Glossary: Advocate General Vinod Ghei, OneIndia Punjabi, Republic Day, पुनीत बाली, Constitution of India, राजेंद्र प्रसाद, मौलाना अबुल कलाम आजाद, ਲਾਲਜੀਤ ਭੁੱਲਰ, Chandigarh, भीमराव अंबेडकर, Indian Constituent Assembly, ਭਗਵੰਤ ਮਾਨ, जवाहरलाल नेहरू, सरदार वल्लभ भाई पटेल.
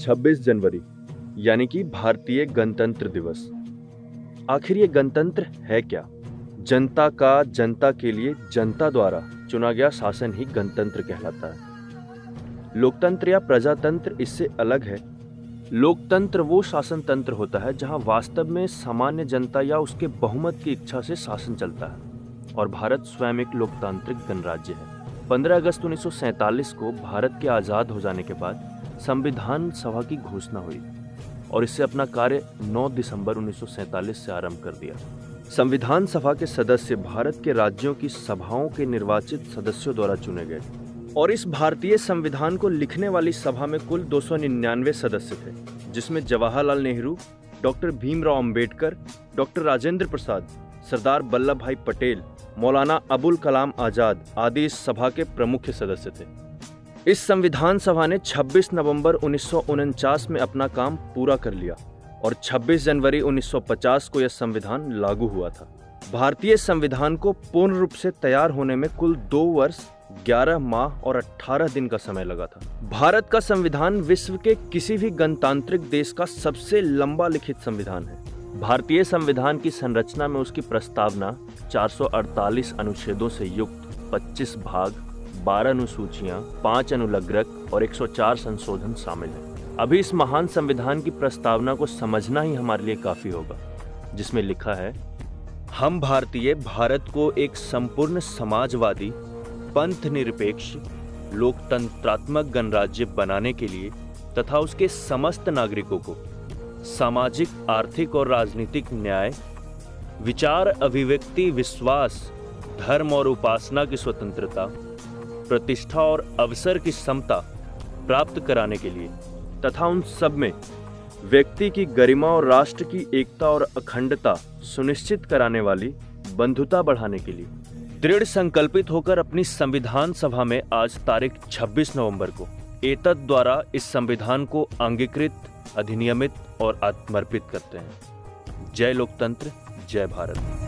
26 जनवरी यानी कि भारतीय गणतंत्र दिवस। आखिर ये गणतंत्र है क्या? जनता का जनता के लिए जनता द्वारा चुना गया शासन ही गणतंत्र कहलाता है। लोकतंत्र या प्रजातंत्र इससे अलग है। लोकतंत्र वो शासन तंत्र होता है जहां वास्तव में सामान्य जनता या उसके बहुमत की इच्छा से शासन चलता है, और भारत स्वयं एक लोकतांत्रिक गणराज्य है। 15 अगस्त 1947 को भारत के आज़ाद हो जाने के बाद संविधान सभा की घोषणा हुई और इससे अपना कार्य 9 दिसंबर 1947 से आरंभ कर दिया। संविधान सभा के सदस्य भारत के राज्यों की सभाओं के निर्वाचित सदस्यों द्वारा चुने गए और इस भारतीय संविधान को लिखने वाली सभा में कुल 299 सदस्य थे, जिसमें जवाहरलाल नेहरू, डॉक्टर भीमराव अंबेडकर, डॉक्टर राजेंद्र प्रसाद, सरदार वल्लभ भाई पटेल, मौलाना अबुल कलाम आजाद आदि इस सभा के प्रमुख सदस्य थे। इस संविधान सभा ने 26 नवंबर 1949 में अपना काम पूरा कर लिया और 26 जनवरी 1950 को यह संविधान लागू हुआ था। भारतीय संविधान को पूर्ण रूप से तैयार होने में कुल 2 वर्ष, 11 माह और 18 दिन का समय लगा था। भारत का संविधान विश्व के किसी भी गणतांत्रिक देश का सबसे लंबा लिखित संविधान है। भारतीय संविधान की संरचना में उसकी प्रस्तावना 448 अनुच्छेदों से युक्त 25 भाग, 12 अनुसूचियां, 5 अनुलग्नक और 104 संशोधन शामिल हैं। अभी इस महान संविधान की प्रस्तावना को समझना ही हमारे लिए काफी होगा, जिसमें लिखा है, हम भारतीय भारत को एक संपूर्ण समाजवादी, पंथ निरपेक्ष, लोकतंत्रात्मक गणराज्य बनाने के लिए तथा उसके समस्त नागरिकों को सामाजिक, आर्थिक और राजनीतिक न्याय, विचार, अभिव्यक्ति, विश्वास, धर्म और उपासना की स्वतंत्रता, प्रतिष्ठा और अवसर की समता प्राप्त कराने के लिए तथा उन सब में व्यक्ति की गरिमा और राष्ट्र की एकता और अखंडता सुनिश्चित कराने वाली बंधुता बढ़ाने के लिए दृढ़ संकल्पित होकर अपनी संविधान सभा में आज तारीख 26 नवंबर को एतद् द्वारा इस संविधान को अंगीकृत, अधिनियमित और आत्मर्पित करते हैं। जय लोकतंत्र, जय भारत।